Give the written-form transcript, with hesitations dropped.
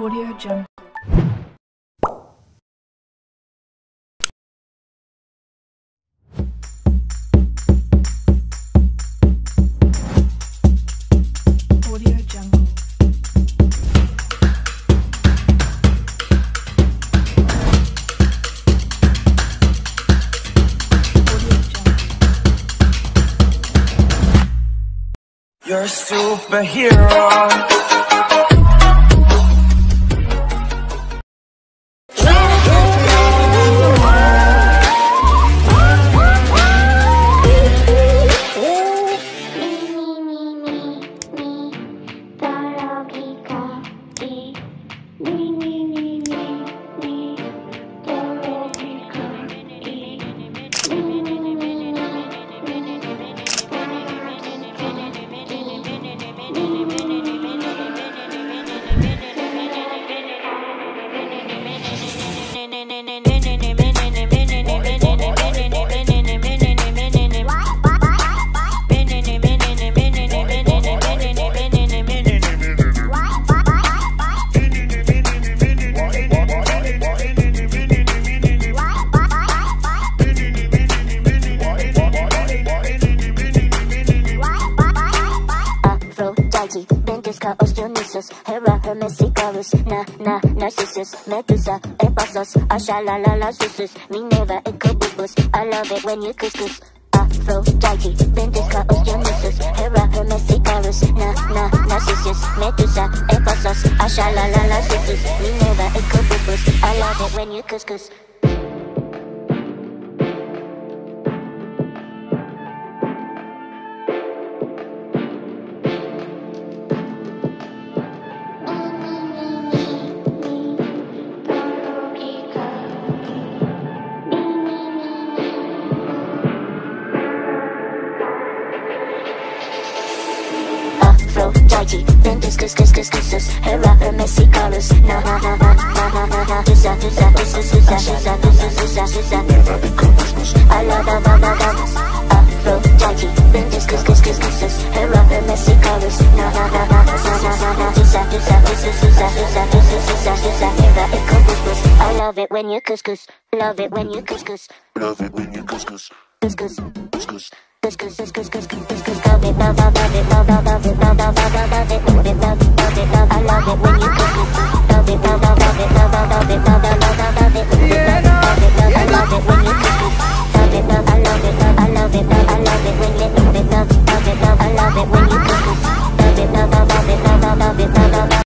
AudioJungle. You're a superhero. Dionysus, Hera, Hermes, Icarus, Narcissus, Medusa, Ephasus, Asha, la, Susus, Minerva, Incubus. I love it when you kiss. Aphrodite, Ventus, Chaos, Dionysus, Hera, Hermes, Icarus, Narcissus, Medusa, Ephasus, Asha, la, Susus, Minerva, Incubus. I love it when you kiss. Aphrodite, Ventus, Kissus, Hera, Hermes, Icarus, na, Susa, never encompass. I love. Aphrodite, Ventus, Kissus, Hera, Hermes, Icarus, na, Susa, never encompass. I love it when you kiss, love it when you kiss, love it when you kiss. I love it when you